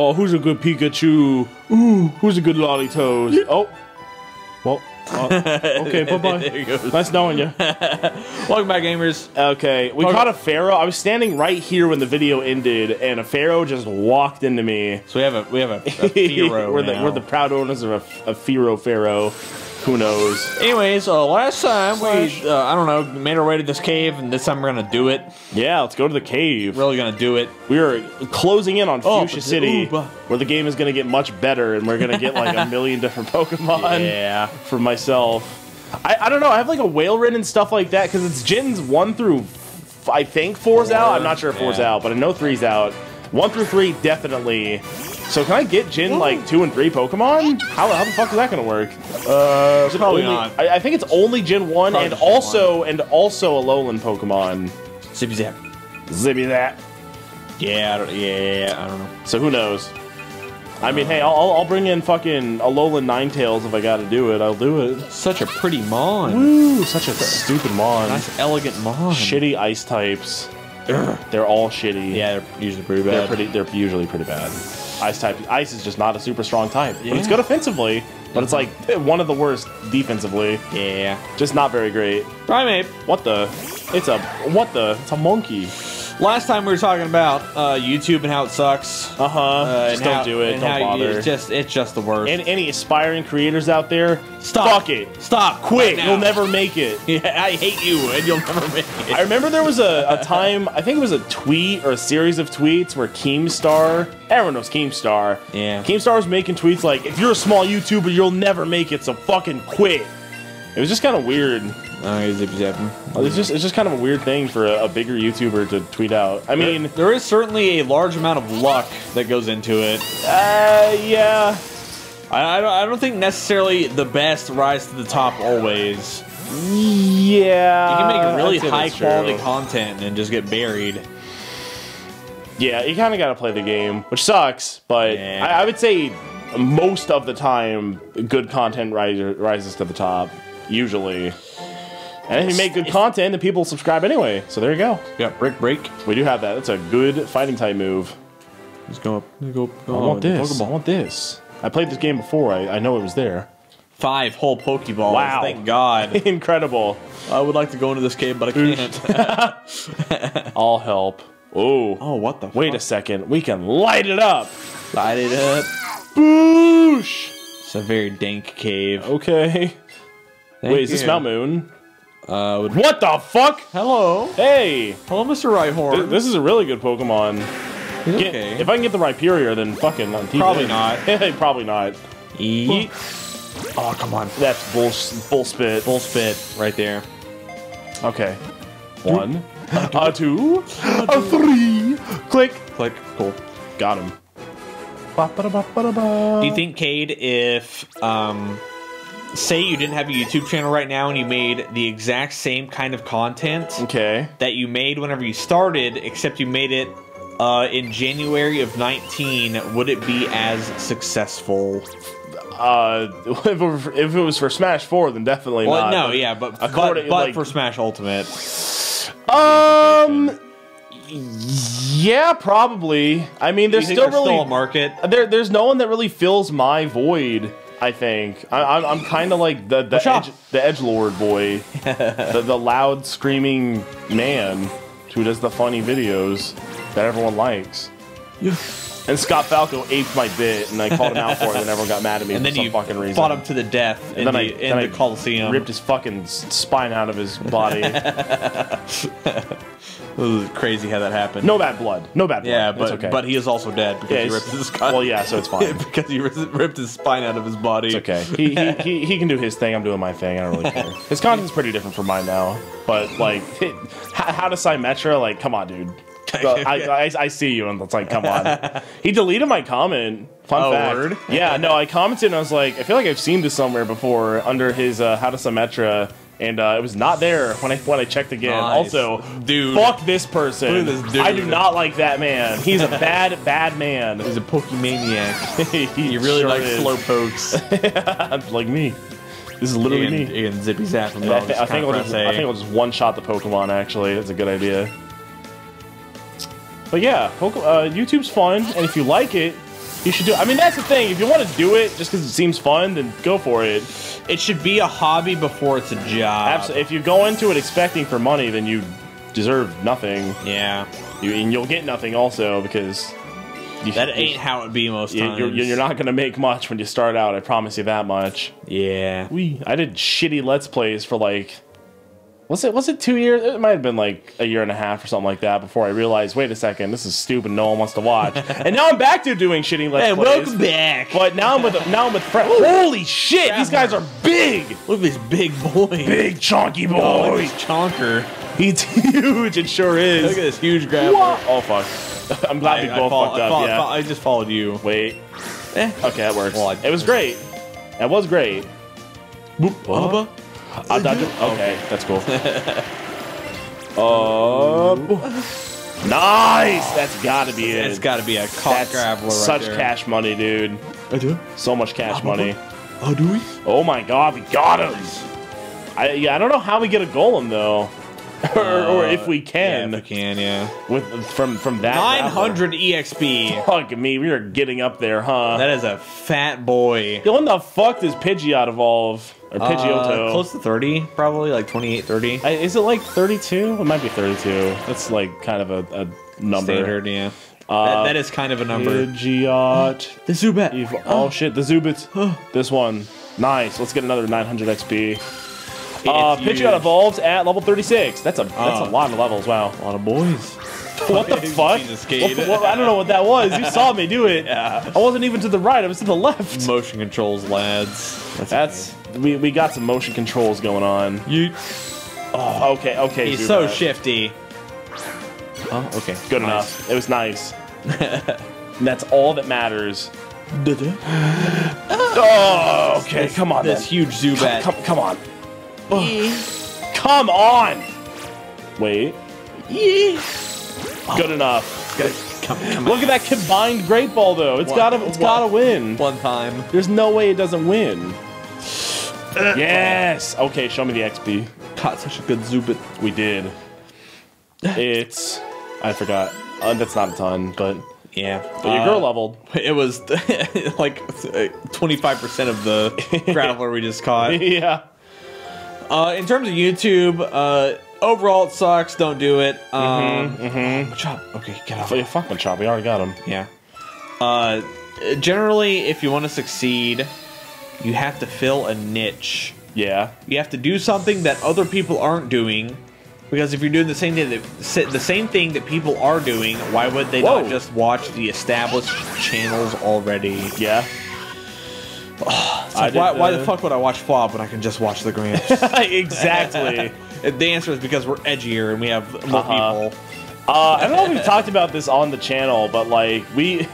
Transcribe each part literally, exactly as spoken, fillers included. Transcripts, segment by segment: Oh, who's a good Pikachu? Ooh, who's a good Lollitoes? Oh. Well, uh, okay, bye-bye. Nice knowing you. Welcome back, gamers. Okay, we okay. caught a Pharaoh. I was standing right here when the video ended, and a Pharaoh just walked into me. So we have a we have a, a Pharaoh. We're the we're the proud owners of a, a Pharaoh Pharaoh. Who knows? Anyways, uh, last time Slash. we uh, I don't know made our way to this cave, and this time we're gonna do it. Yeah, let's go to the cave. Really gonna do it. We are closing in on oh, Fuchsia City, ooh, where the game is gonna get much better, and we're gonna get like a million different Pokemon. Yeah. For myself, I I don't know. I have like a Wailord and stuff like that because it's gens one through I think four's Four. out. I'm not sure if yeah. four's out, but I know three's out. One through three definitely. So can I get Gen Ooh. like two and three Pokemon? How, how the fuck is that gonna work? Uh, probably only, not. I, I think it's only Gen one probably and Gen also one. and also Alolan Pokemon. Zippy zap, zippy zap. Yeah, I don't, yeah, I don't know. So who knows? I mean, hey, I'll I'll bring in fucking Alolan Ninetales if I gotta do it. I'll do it. Such a pretty Mon. Woo! Such a stupid Mon. Nice elegant Mon. Shitty Ice types. Ugh. They're all shitty. Yeah, they're usually pretty bad. They're pretty. They're usually pretty bad. Ice type. Ice is just not a super strong type. Yeah. But it's good offensively. But it's like one of the worst defensively. Yeah. Just not very great. Primeape. What the? It's a what the? It's a monkey. Last time we were talking about uh, YouTube and how it sucks. Uh huh. Uh, just don't how, do it. Don't how, bother. It's just, it's just the worst. And any aspiring creators out there, stop. Fuck it. Stop. Quit. Right, you'll never make it. Yeah, I hate you, and you'll never make it. I remember there was a, a time. I think it was a tweet or a series of tweets where Keemstar. Everyone knows Keemstar. Yeah. Keemstar was making tweets like, "If you're a small YouTuber, you'll never make it, so fucking quit." It was just kind of weird. Uh, it's just it's just kind of a weird thing for a, a bigger YouTuber to tweet out. I mean, there, there is certainly a large amount of luck that goes into it. Uh, yeah. I, I don't I don't think necessarily the best rise to the top always. Yeah. You can make really high quality true. content and just get buried. Yeah, you kind of got to play the game, which sucks. But yeah. I, I would say most of the time, good content riser, rises to the top. Usually. And if you make good content, the people subscribe anyway. So there you go. Yeah, brick break. We do have that. That's a good fighting type move. Let's go up. Let's go up. Oh, I want this. Pokeball. I want this. I played this game before. I, I know it was there. Five whole Pokeballs. Wow. Thank God. Incredible. I would like to go into this cave, but I can't. I'll help. Oh. Oh, what the fuck? Wait a second. We can light it up. Light it up. Boosh. It's a very dank cave. Okay. Thank Wait, is you. this Malmoon? Uh, what the fuck? Hello. Hey. Hello, Mister Rhyhorn. Th this is a really good Pokemon. Get, okay. If I can get the Rhyperior, then fucking on T V. Probably not. Probably not. Yeet. Oh, come on. That's bull, bull spit. Bull spit right there. Okay. One. A two. A three. Click. Click. Cool. Got him. Ba -ba -da -ba -ba -da -ba. Do you think, Cade, if... um. Say you didn't have a YouTube channel right now and you made the exact same kind of content okay. that you made whenever you started, except you made it uh, in January of nineteen, would it be as successful? Uh, if it was for Smash Four, then definitely well, not. No, yeah, but, but, but like, for Smash Ultimate. Um... Yeah, probably. I mean, there's still there's really... still a market? There, there's no one that really fills my void. I think I, I'm, I'm kind of like the the edge, the edgelord boy, the, the loud screaming man who does the funny videos that everyone likes. And Scott Falco aped my bit, and I called him out for it, and everyone got mad at me and for then some you fucking reason. Fought him to the death, and in then the, I in then the I Coliseum ripped his fucking spine out of his body. Ooh, crazy how that happened. No bad blood. No bad blood. Yeah, but, okay. but he is also dead because yeah, he ripped his spine. Well, yeah, so it's fine. Because he ripped his spine out of his body. It's okay. He, he, he, he can do his thing. I'm doing my thing. I don't really care. His content's pretty different from mine now. But, like, it, how to Symmetra? Like, come on, dude. So I, I, I see you, and it's like, come on. He deleted my comment. Fun oh, fact. Word? Yeah, no, I commented, and I was like, I feel like I've seen this somewhere before under his uh, how to Symmetra. And uh, it was not there when I when I checked again. Nice. Also, dude, fuck this person. This dude. I do not like that man. He's a bad, bad man. He's a Pokemaniac. He really sure likes is. slow pokes. Like me. This is literally and, me. And zippy zap and all I, th I, think we'll just, I think we'll just one shot the Pokemon. Actually, that's a good idea. But yeah, Poke uh, YouTube's fun, and if you like it, You should do it. I mean, that's the thing. If you want to do it just because it seems fun, then go for it. It should be a hobby before it's a job. Absolutely. If you go into it expecting for money, then you deserve nothing. Yeah. You, and you'll get nothing also, because... You, that ain't you, how it be most you, times. You're, you're not going to make much when you start out, I promise you that much. Yeah. We, I did shitty Let's Plays for like... Was it, was it two years? It might have been like a year and a half or something like that before I realized, wait a second, this is stupid. No one wants to watch. And now I'm back to doing shitty Let's hey, Plays. Hey, welcome back. But now I'm with now I'm with friends. Holy shit, Graveler. These guys are big. Look at this big boy. Big chunky boy. Oh, this chonker. He's huge. It sure is. Look at this huge Graveler. Oh, fuck. I'm glad I, we both follow, fucked I follow, up. I, follow, yeah. I just followed you. Wait. Eh. Okay, that works. Well, I, it was great. That was great. Boop. Bubba. Bubba. I'll dodge it. Okay, that's cool. um, nice! That's gotta be it. That's gotta be a cock Graveler right such there. Cash money, dude. I do? So much cash I money. Oh, do we? Oh my god, we got him! I, yeah, I don't know how we get a golem, though. or, uh, or if we can. Yeah, if we can, yeah. With, from, from that nine hundred Graveler. E X P. Fuck me, we are getting up there, huh? That is a fat boy. Yo, when the fuck does Pidgeot evolve? Or Pidgeotto. Uh, close to thirty, probably, like twenty-eight, thirty. I, is it like thirty-two? It might be thirty-two. That's like kind of a, a number. Standard, yeah. Uh, that, that is kind of a number. Pidgeot. The Zubat. Evil. Oh shit, the Zubat. This one. Nice. Let's get another nine hundred X P. Uh, Pidgeot evolves at level thirty-six. That's a that's oh. a lot of levels. Wow, a lot of boys. What the fuck? What, what, I don't know what that was. You saw me do it. Yeah. I wasn't even to the right. I was to the left. Motion controls, lads. That's, that's we we got some motion controls going on. You. Oh, okay, okay. He's Zubat. So shifty. Oh, okay. Good nice. Enough. It was nice. That's all that matters. Oh, okay. This, come on. This then. Huge Zubat. Come, come, come on. Yeah. Come on! Wait. Yeah. Good enough. Good. Come, come Look on. At that combined Great Ball though. It's one, gotta it's one, gotta win. One time. There's no way it doesn't win. Yes! Okay, show me the X P. Caught such a good Zubat. We did. It's I forgot. Uh, that's not a ton, but yeah. But your uh, girl leveled. It was like twenty-five percent of the Graveler we just caught. Yeah. Uh, in terms of YouTube, uh, overall it sucks. Don't do it. Um, mm-hmm, mm-hmm. Machop. Okay, get off. Fuck Machop. We already got him. Yeah. Uh, generally, if you want to succeed, you have to fill a niche. Yeah. You have to do something that other people aren't doing, because if you're doing the same thing that the same thing that people are doing, why would they Whoa. Not just watch the established channels already? Yeah. Oh, like why, the, why the fuck would I watch F W B when I can just watch the Grumps? Exactly. The answer is because we're edgier and we have more uh-huh. people. Uh, I don't know if we've talked about this on the channel, but like we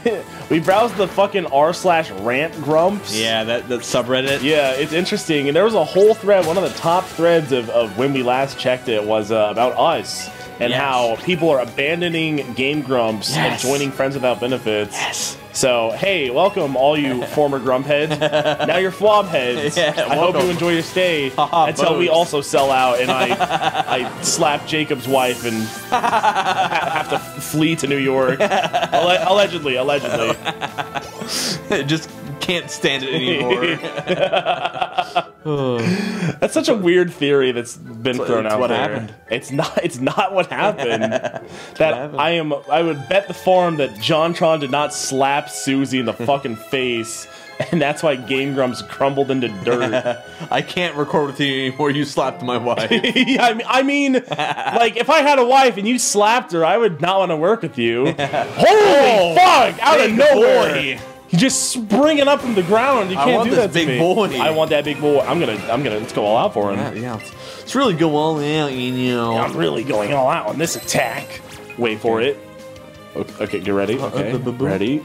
we browsed the fucking r slash rant grumps. Yeah, that, that subreddit. Yeah, it's interesting. And there was a whole thread. One of the top threads of, of when we last checked it was uh, about us and yes. how people are abandoning Game Grumps yes. and joining Friends Without Benefits. Yes. So, hey, welcome all you former grump heads. Now you're F W B heads. Yeah, I hope you enjoy your stay until bones. We also sell out and I I slap Jacob's wife and have to flee to New York. Alle allegedly, allegedly. Just can't stand it anymore. That's such a weird theory that's been it's, thrown it's out what there. Happened. It's not it's not what happened. That what happened. I am I would bet the farm that JonTron did not slap Susie in the fucking face, and that's why Game Grumps crumbled into dirt. I can't record with you anymore. You slapped my wife. I mean, I mean like if I had a wife and you slapped her, I would not want to work with you. Holy oh, fuck! Out of nowhere, boy. You just springing up from the ground. You can't do that to me. I want this big boy. I want that big boy. I'm gonna, I'm gonna, let's go all out for him. Yeah, yeah. Let's really go all out, you know. I'm really going all out on this attack. Wait for it. Okay, get ready. Okay, ready.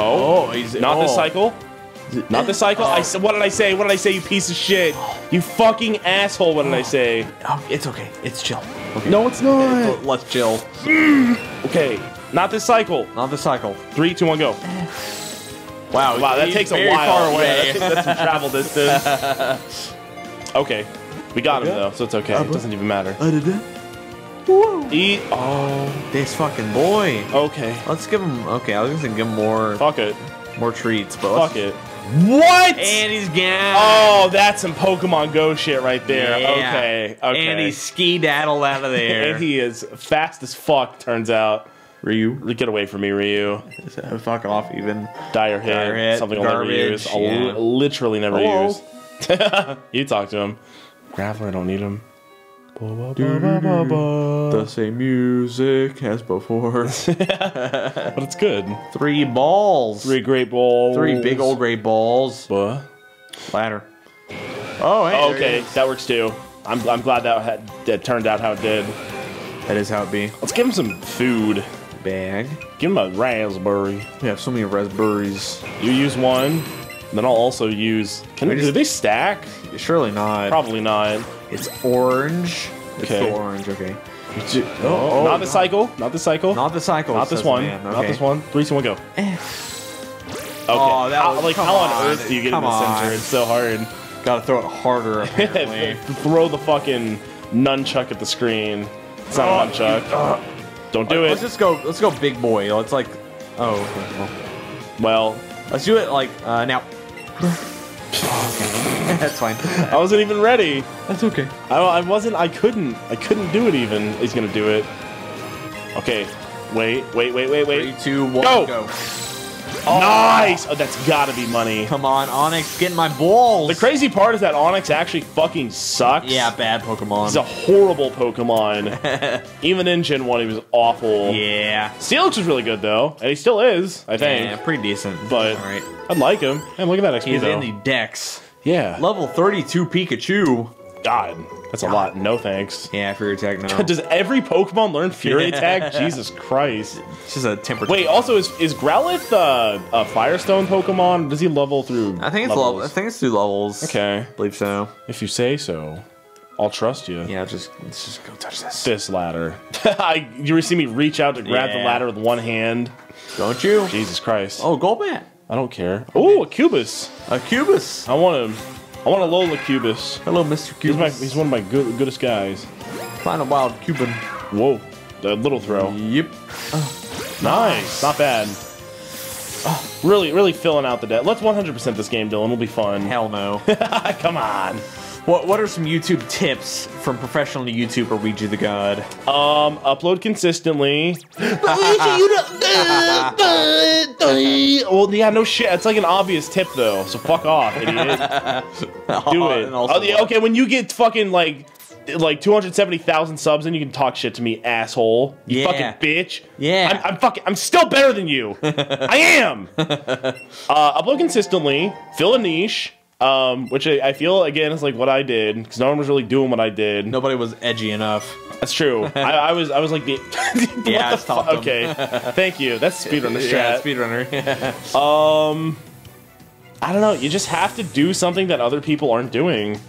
Oh, he's not this cycle. Not this cycle. I said, what did I say? What did I say? You piece of shit. You fucking asshole. What did I say? It's okay. It's chill. Okay. No, it's not. Let's chill. Okay. Not this cycle. Not this cycle. Three, two, one, go. Wow! Wow! That takes a while. Far away. Yeah, that's, that's some travel distance. Okay, we got him though, so it's okay. It doesn't even matter. Eat. Oh, this fucking boy. Okay. Let's give him. Okay, I was gonna give him more. Fuck it. More treats, but fuck it. What? And he's gone. Oh, that's some Pokemon Go shit right there. Yeah. Okay, okay. And he skedaddled out of there. And he is fast as fuck, turns out. Ryu. Get away from me, Ryu. Fuck off, even. Dire hit. Dire hit something garbage, I'll never use. I'll yeah. literally never Hello. use. You talk to him. Graveler, I don't need him. Ba, ba, ba, ba, ba, ba. The same music as before. But it's good. Three balls. Three great balls. Three big old great balls. What? Ladder. Oh, hey, oh okay. That works too. I'm, I'm glad that, had, that turned out how it did. That is how it be. Let's give him some food. Bag. Give him a raspberry. We have so many raspberries. You use one, then I'll also use... Can, just, do they stack? Surely not. Probably not. It's orange. Okay. It's the orange, okay. You, oh, oh, not oh, the God. cycle. Not the cycle. Not the cycle. Not this one. Okay. Not this one. Three, two, one, go. Okay. Oh, that was, how, like, how on, on earth do you get come in the center? On. It's so hard. Gotta throw it harder, apparently. Throw the fucking nunchuck at the screen. It's not oh, a nunchuck. Uh, Don't do let's it. Let's just go. Let's go, big boy. Let's like. Oh. Okay, well. well. Let's do it like uh, now. That's fine. I wasn't even ready. That's okay. I, I wasn't. I couldn't. I couldn't do it even. He's gonna do it. Okay. Wait. Wait. Wait. Wait. Wait. Three, two, one, go. go. Oh. Nice. Oh, that's gotta be money. Come on, Onix, get in my balls. The crazy part is that Onix actually fucking sucks. Yeah, bad Pokemon. He's a horrible Pokemon. Even in Gen one, he was awful. Yeah. Steelix was really good though, and he still is, I think. Yeah, pretty decent. But all right. I'd like him. And look at that X P. He's though. in the Dex. Yeah. Level thirty-two Pikachu. God, that's God. a lot. No thanks. Yeah, Fury Attack, no. Does every Pokemon learn Fury Attack? Jesus Christ. It's just a temper. Wait, also, is is Growlithe uh, a Firestone Pokemon? Does he level through I think it's level. I think it's through levels. Okay. I believe so. If you say so, I'll trust you. Yeah, just let's just go touch this. This ladder. I, you ever see me reach out to grab yeah. the ladder with one hand? Don't you? Jesus Christ. Oh, Golbat. I don't care. Okay. Ooh, a Cubis. A Cubis. I want him. I want a Lola Cubis. Hello, Mister Cubis. He's, my, he's one of my good, goodest guys. Find a wild Cuban. Whoa. The little throw. Yep. Oh, nice. nice. Not bad. Oh, really, really filling out the deck. Let's one hundred percent this game, Dylan. It'll be fun. Hell no. Come on. What What are some YouTube tips from professional YouTuber Ouija the God? Um, upload consistently. But Ouija, you don't. Well, yeah, no shit. It's like an obvious tip though. So fuck off, idiot. Do it. Oh, yeah, okay, when you get fucking like, like two hundred seventy thousand subs, and you can talk shit to me, asshole. You yeah. fucking bitch. Yeah. I'm, I'm fucking. I'm still better than you. I am. Uh, upload consistently. Fill a niche. Um, which I, I feel, again, is like what I did, because no one was really doing what I did. Nobody was edgy enough. That's true. I, I was I was like the... yeah, the I Okay. Thank you. That's speedrunner shit. Yeah, speedrunner. um, I don't know. You just have to do something that other people aren't doing.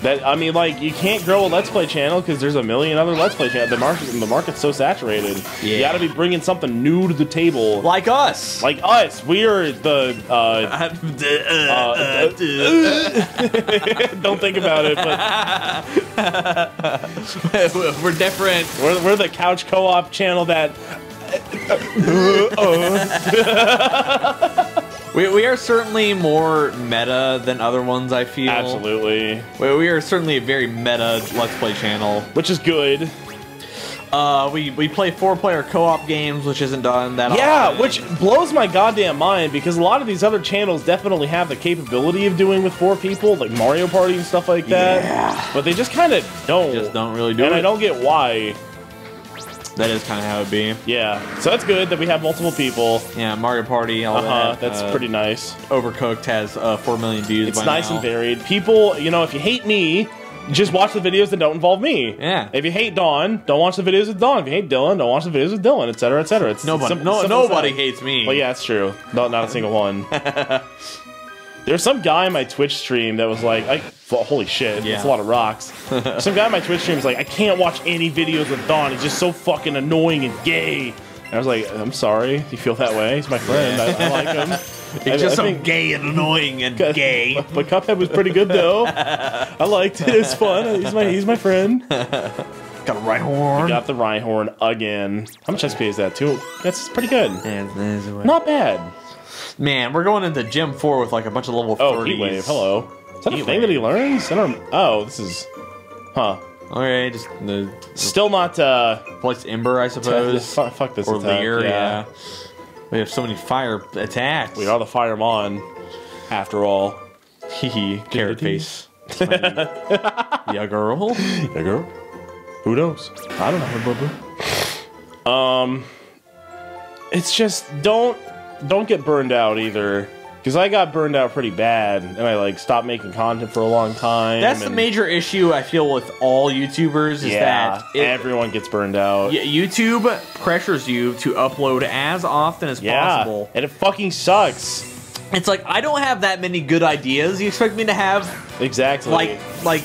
That I mean, like, you can't grow a Let's Play channel because there's a million other Let's Play channels. The, market, the market's so saturated. Yeah. You gotta be bringing something new to the table. Like us. Like us. We are the... Uh, uh, don't think about it, but... We're different. We're, we're the couch co-op channel that... We, we are certainly more meta than other ones, I feel. Absolutely. We, we are certainly a very meta Let's Play channel. Which is good. Uh, we, we play four-player co-op games, which isn't done that yeah, often. Yeah, which blows my goddamn mind, because a lot of these other channels definitely have the capability of doing with four people, like Mario Party and stuff like that. Yeah. But they just kind of don't. They just don't really do and it. And I don't get why. That is kind of how it be. Yeah, so that's good that we have multiple people. Yeah, Mario Party, all uh -huh, that. That's uh, pretty nice. Overcooked has uh, four million views. It's by nice now. and varied. People, you know, if you hate me, just watch the videos that don't involve me. Yeah. If you hate Dawn, don't watch the videos with Dawn. If you hate Dylan, don't watch the videos with Dylan, et cetera, et cetera. It's nobody, simple, no, simple nobody simple. hates me. Well, yeah, that's true. No, not a single one. There's some guy in my Twitch stream that was like, I, holy shit, yeah. that's a lot of rocks. Some guy in my Twitch stream was like, I can't watch any videos with Dawn, he's just so fucking annoying and gay. And I was like, I'm sorry, you feel that way? He's my friend, I, I like him. He's I, just I think, so gay and annoying and gay. But Cuphead was pretty good though. I liked it, it's fun, he's my, he's my friend. Got a Rhyhorn. We got the Rhyhorn again. How much X P is that too? That's pretty good. Yeah, not bad. Man, we're going into Gym four with like a bunch of level oh, thirties. Oh, Heatwave, hello. Is that heat a thing wave. that he learns? I don't... Oh, this is... Huh. Okay, just... The, Still not, uh... Flex Ember, I suppose. Fuck, fuck this or attack. Leer, yeah. yeah. We have so many fire attacks. We are the Firemon, after all. Hee hee, carrot face. Yeah, girl. Yeah, girl. Who knows? I don't know. Boo-boo. Um... It's just, don't... Don't get burned out either, because I got burned out pretty bad, and I like stopped making content for a long time. That's the major issue I feel with all YouTubers is yeah, that it, everyone gets burned out. YouTube pressures you to upload as often as yeah, possible, and it fucking sucks. It's like I don't have that many good ideas. You expect me to have exactly like like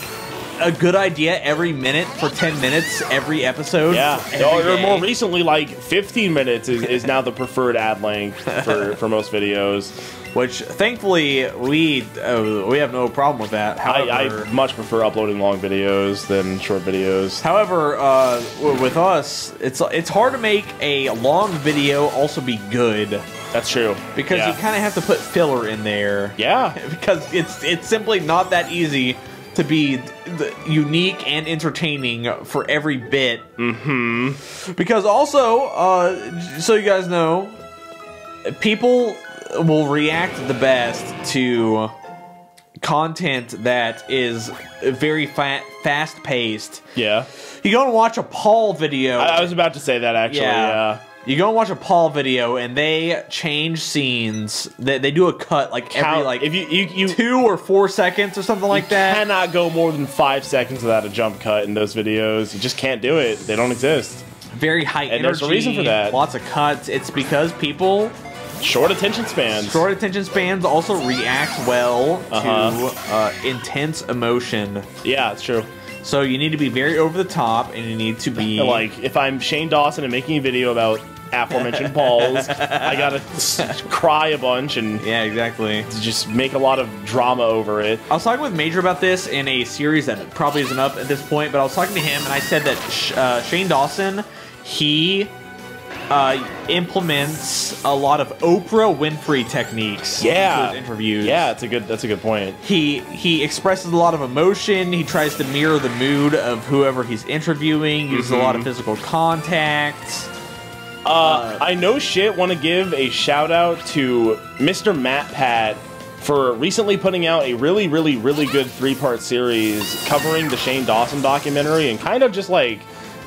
a good idea every minute for ten minutes every episode? Yeah. Every or day. More recently, like fifteen minutes is, is now the preferred ad length for, for most videos. Which, thankfully, we uh, we have no problem with that. However, I, I much prefer uploading long videos than short videos. However, uh, with us, it's it's hard to make a long video also be good. That's true. Because yeah. you kind of have to put filler in there. Yeah. Because it's it's simply not that easy to be unique and entertaining for every bit. Mm-hmm. Because also, uh, so you guys know, people will react the best to content that is very fa fast-paced. Yeah. You go and watch a Paul video. I, I was about to say that, actually. Yeah. yeah. You go and watch a Paul video, and they change scenes. They, they do a cut like Count, every like if you, you, you, two or four seconds or something like that. You cannot go more than five seconds without a jump cut in those videos. You just can't do it. They don't exist. Very high and energy. And there's a reason for that. Lots of cuts. It's because people... Short attention spans. Short attention spans also react well uh-huh. to uh, intense emotion. Yeah, it's true. So you need to be very over the top, and you need to be... Like, if I'm Shane Dawson and making a video about... aforementioned Pauls, I gotta cry a bunch and yeah, exactly. Just make a lot of drama over it. I was talking with Major about this in a series that probably isn't up at this point, but I was talking to him and I said that Sh uh, Shane Dawson, he uh, implements a lot of Oprah Winfrey techniques. Yeah, into his interviews. Yeah, that's a good. That's a good point. He he expresses a lot of emotion. He tries to mirror the mood of whoever he's interviewing. Mm-hmm. Uses a lot of physical contact. Uh, I no shit want to give a shout out to Mister MatPat for recently putting out a really, really, really good three-part series covering the Shane Dawson documentary and kind of just like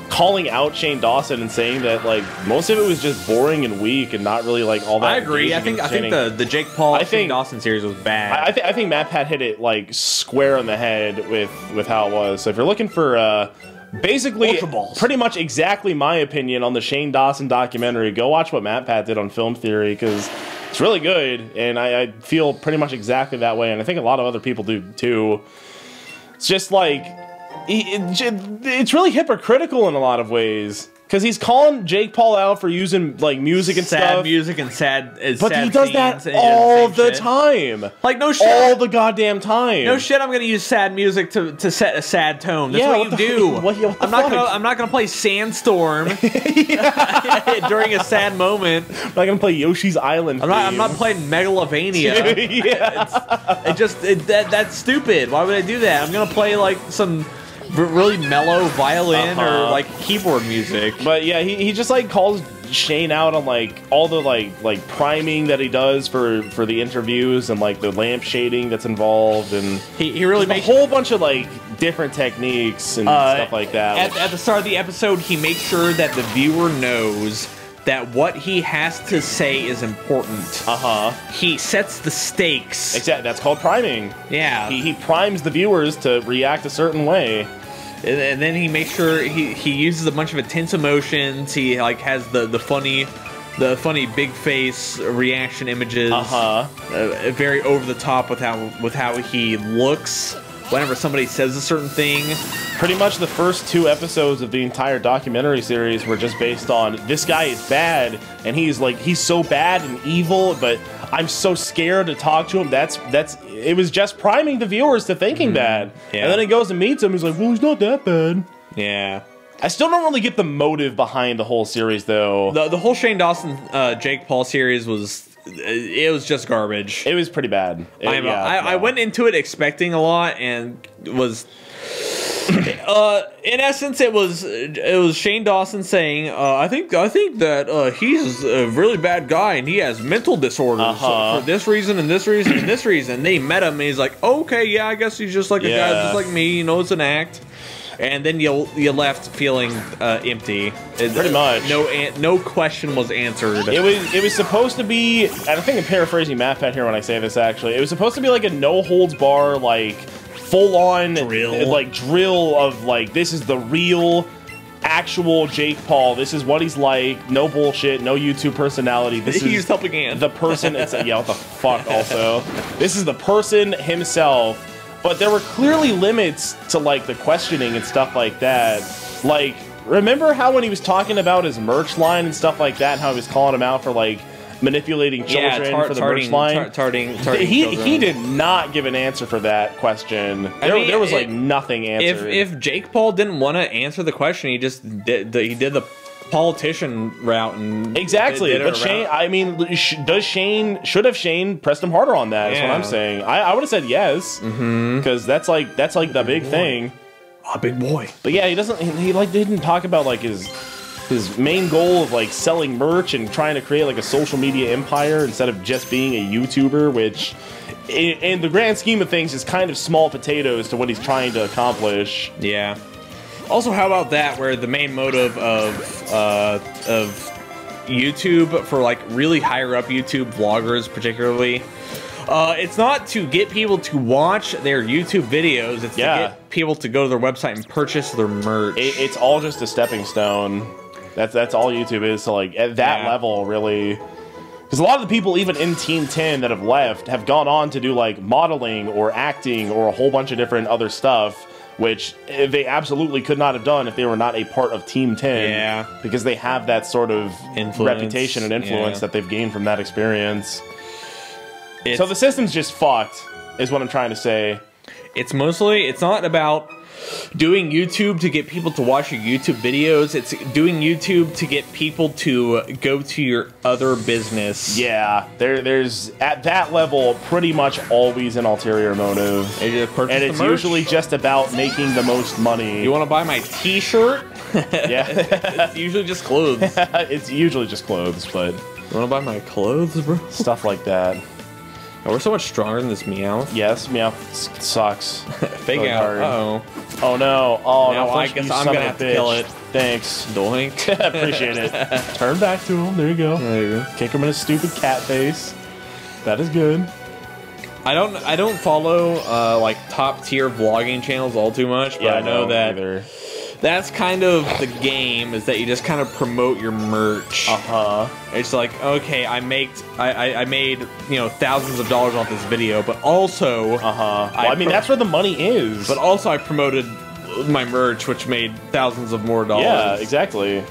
calling out Shane Dawson and saying that like most of it was just boring and weak and not really like all that. I agree. I think I think the the Jake Paul think, Shane Dawson series was bad. I, I think I think MatPat hit it like square on the head with with how it was. So if you're looking for. Uh, Basically, pretty much exactly my opinion on the Shane Dawson documentary. Go watch what MatPat did on Film Theory, because it's really good, and I, I feel pretty much exactly that way, and I think a lot of other people do, too. It's just like, it, it, it's really hypocritical in a lot of ways. Because he's calling Jake Paul out for using like music and sad stuff. Sad music and sad is But sad he does that all does the, the time. Like, no shit. All the goddamn time. No shit, I'm going to use sad music to, to set a sad tone. That's yeah, what, what you do. What, what I'm, not gonna, I'm not going to play Sandstorm during a sad moment. I'm not going to play Yoshi's Island. I'm not, I'm not playing Megalovania. yeah. It just, it, that, that's stupid. Why would I do that? I'm going to play like some... really mellow violin uh-huh. or like keyboard music. But yeah, he, he just like calls Shane out on like all the like like priming that he does for for the interviews and like the lamp shading that's involved, and he, he really makes a whole bunch of like different techniques and uh, stuff like that. At, at the start of the episode, he makes sure that the viewer knows that what he has to say is important. Uh-huh. He sets the stakes. Exactly. That's called priming. Yeah. He, he primes the viewers to react a certain way. And, and then he makes sure he, he uses a bunch of intense emotions. He like has the, the funny the funny big face reaction images. Uh-huh. Uh, very over the top with how with how he looks whenever somebody says a certain thing. Pretty much the first two episodes of the entire documentary series were just based on, this guy is bad, and he's like, he's so bad and evil, but I'm so scared to talk to him. That's, that's, it was just priming the viewers to thinking mm-hmm. that. Yeah. And then he goes and meets him, he's like, well, he's not that bad. Yeah. I still don't really get the motive behind the whole series, though. The, the whole Shane Dawson, uh, Jake Paul series was It was just garbage. It was pretty bad. It, I, yeah, I, yeah. I went into it expecting a lot and was... uh, in essence, it was it was Shane Dawson saying, uh, "I think I think that uh, he's a really bad guy and he has mental disorders uh-huh. so for this reason and this reason and this reason." They met him and he's like, "Okay, yeah, I guess he's just like a yeah. guy just like me. You know, it's an act." And then you you left feeling uh, empty. It, Pretty much. No an no question was answered. It was it was supposed to be. And I think I'm paraphrasing MatPat here when I say this. Actually, it was supposed to be like a no holds bar like. Full on drill. Like drill of like this is the real actual Jake Paul. This is what he's like. No bullshit. No YouTube personality. This he's is helping hand. The person. It's a, yeah. What the fuck? Also, this is the person himself. But there were clearly limits to like the questioning and stuff like that. Like remember how when he was talking about his merch line and stuff like that, and how he was calling him out for like. Manipulating children yeah, for the merch line. Tar tarting, tarting he children. He did not give an answer for that question. There, I mean, there was it, like nothing answered. If, if Jake Paul didn't want to answer the question, he just did. The, he did the politician route and exactly. Did, did but Shane, route. I mean, sh does Shane should have Shane pressed him harder on that? Yeah. Is what I'm saying. I, I would have said yes because mm-hmm. that's like that's like the big, big thing. A big boy. But yeah, he doesn't. He, he like didn't talk about like his. His main goal of like selling merch and trying to create like a social media empire instead of just being a YouTuber, which in, in the grand scheme of things is kind of small potatoes to what he's trying to accomplish. Yeah. Also, how about that where the main motive of uh, of YouTube for like really higher up YouTube vloggers particularly, uh, it's not to get people to watch their YouTube videos. It's yeah. to get people to go to their website and purchase their merch. It, it's all just a stepping stone. That's that's all YouTube is. So like at that yeah. level, really, because a lot of the people even in Team ten that have left have gone on to do like modeling or acting or a whole bunch of different other stuff, which they absolutely could not have done if they were not a part of Team ten. Yeah, because they have that sort of influence. reputation and influence yeah. that they've gained from that experience. It's, so the system's just fucked, is what I'm trying to say. It's mostly it's not about. Doing YouTube to get people to watch your YouTube videos. It's doing YouTube to get people to go to your other business. Yeah, there, there's at that level pretty much always an ulterior motive, and, and it's merch. Usually just about making the most money. You want to buy my T-shirt? Yeah, it's usually just clothes. It's usually just clothes, but you want to buy my clothes, bro? Stuff like that. Oh, we're so much stronger than this Meowth. Yes, Meowth sucks. Fake really out. Uh oh. Oh no. Oh now no. I guess I'm gonna have to kill it. Thanks. Doink. Appreciate it. Turn back to him. There you go. There you go. Kick him in his stupid cat face. That is good. I don't. I don't follow uh, like top tier vlogging channels all too much, but yeah, I know that. Either. That's kind of the game, is that you just kind of promote your merch. Uh-huh. It's like, okay, I made, I, I, I made, you know, thousands of dollars off this video, but also... Uh-huh. Well, I, I mean, that's where the money is. But also I promoted my merch, which made thousands of more dollars. Yeah, exactly.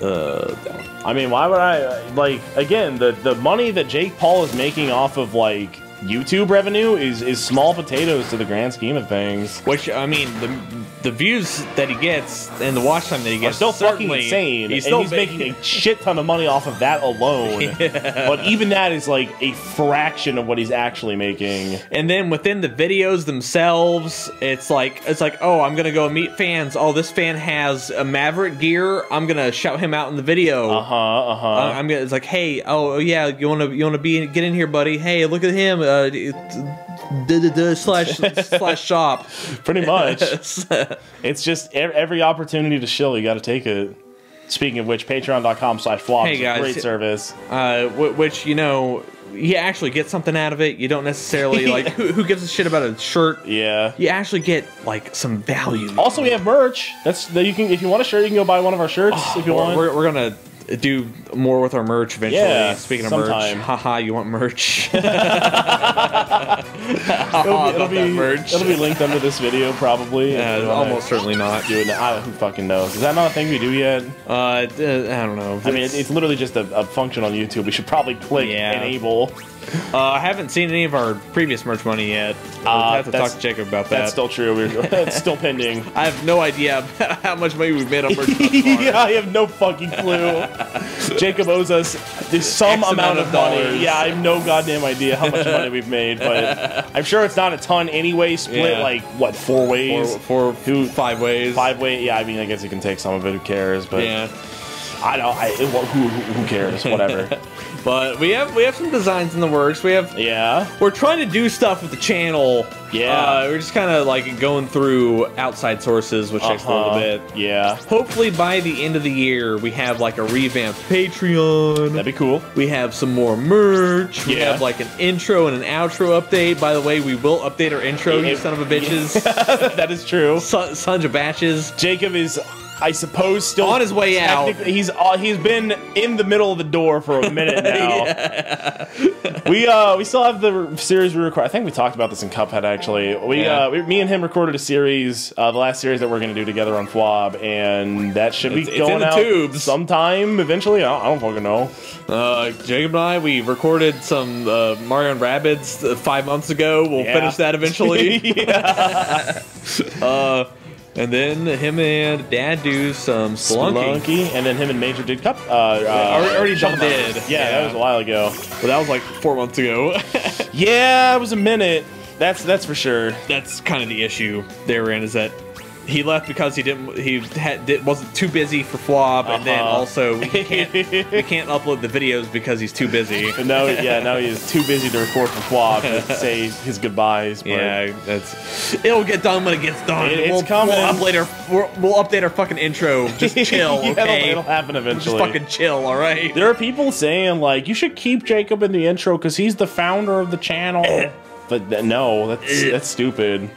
Uh, I mean, why would I... Like, again, the, the money that Jake Paul is making off of, like... YouTube revenue is is small potatoes to the grand scheme of things. Which I mean, the the views that he gets and the watch time that he gets are still fucking insane. He's still and he's making a shit ton of money off of that alone. Yeah. But even that is like a fraction of what he's actually making. And then within the videos themselves, it's like it's like oh, I'm gonna go meet fans. Oh, this fan has a Maverick gear. I'm gonna shout him out in the video. Uh huh. Uh huh. Uh, I'm gonna. It's like hey, oh yeah, you wanna you wanna be get in here, buddy. Hey, look at him. Uh, duh, duh, duh, slash slash shop, pretty much. It's just every opportunity to shill, you got to take it. Speaking of which, patreon dot com slash flop, hey guys, great service. Uh, which you know, you actually get something out of it. You don't necessarily like who, who gives a shit about a shirt. Yeah, you actually get like some value. Also, we have merch. That's that you can if you want a shirt, you can go buy one of our shirts oh, if you want. We're, we're gonna. Do more with our merch eventually. Yeah, speaking of sometime. merch, haha, you want merch? oh, it'll, be, it'll, be, it'll be linked under this video, probably. Yeah, almost certainly not. Do it. I don't fucking know. Is that not a thing we do yet? Uh, I don't know. It's, I mean, it's literally just a, a function on YouTube. We should probably click yeah. enable. Uh, I haven't seen any of our previous merch money yet. We'll uh, have to talk to Jacob about that. That's still true. We're, that's still pending. I have no idea how much money we've made on merch. Yeah, I have no fucking clue. Jacob owes us some amount, amount of, of money. Dollars. Yeah, I have no goddamn idea how much money we've made, but I'm sure it's not a ton anyway. Split yeah. like what four ways? Four, four who, five ways? Five ways? Yeah, I mean, I guess you can take some of it. Who cares? But yeah. I don't. I, it, who, who cares? Whatever. But we have we have some designs in the works. We have yeah. We're trying to do stuff with the channel. Yeah. Uh, we're just kind of like going through outside sources, which uh-huh. takes a little bit. Yeah. Hopefully by the end of the year we have like a revamped Patreon. That'd be cool. We have some more merch. Yeah. We have like an intro and an outro update. By the way, we will update our intro. Yeah. You son of a bitches. Yeah. That is true. Son, sons of batches. Jacob is. I suppose still on his way out. He's uh, he's been in the middle of the door for a minute now. Yeah. We uh we still have the series we record. I think we talked about this in Cuphead actually. We yeah. uh we, me and him recorded a series, uh, the last series that we're gonna do together on F W A B, and that should be it's, going it's in out the tubes. sometime eventually. I don't, I don't fucking know. Uh, Jacob and I we recorded some uh, Mario and Rabbids five months ago. We'll yeah. finish that eventually. Yeah. uh. And then him and Dad do some Spelunky. Spelunky. And then him and Major did Cup. Uh, uh, already done did. Yeah, yeah, that was a while ago. But that was like four months ago. Yeah, it was a minute. That's that's for sure. That's kind of the issue there in is that he left because he didn't. He had, did, wasn't too busy for F W A B, uh-huh. and then also we can't we can't upload the videos because he's too busy. No, yeah, now he's too busy to record for F W A B to say his goodbyes. But yeah, that's it'll get done when it gets done. It, it's we'll, coming. We'll update our we'll, we'll update our fucking intro. Just chill, okay? Yeah, it'll, it'll happen eventually. Just fucking chill, all right. There are people saying like you should keep Jacob in the intro because he's the founder of the channel. But th no, that's that's stupid.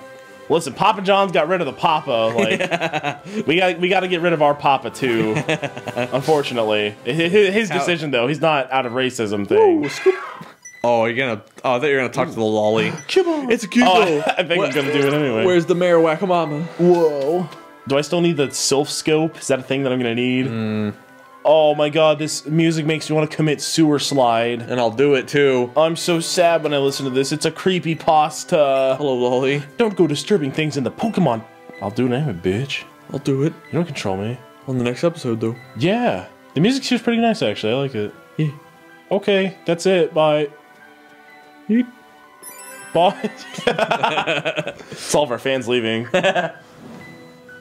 Listen, Papa John's got rid of the Papa. Like, yeah. we got we got to get rid of our Papa too. Unfortunately, his, his decision though. He's not out of racism thing. Woo, oh, you're gonna. Oh, I thought you were gonna talk to the lolly. Come on, it's a cute oh, I, I think what, I'm gonna do it anyway. Where's the mayor, Wackamama? Whoa. Do I still need the Sylph Scope? Is that a thing that I'm gonna need? Mm. Oh my god, this music makes me want to commit sewer slide. And I'll do it too. I'm so sad when I listen to this. It's a creepypasta. Hello, lolly. Don't go disturbing things in the Pokemon. I'll do it anyway, bitch. I'll do it. You don't control me. On the next episode, though. Yeah. The music seems pretty nice, actually. I like it. Yeah. Okay, that's it. Bye. Yeet. Bye. It's all of our fans leaving.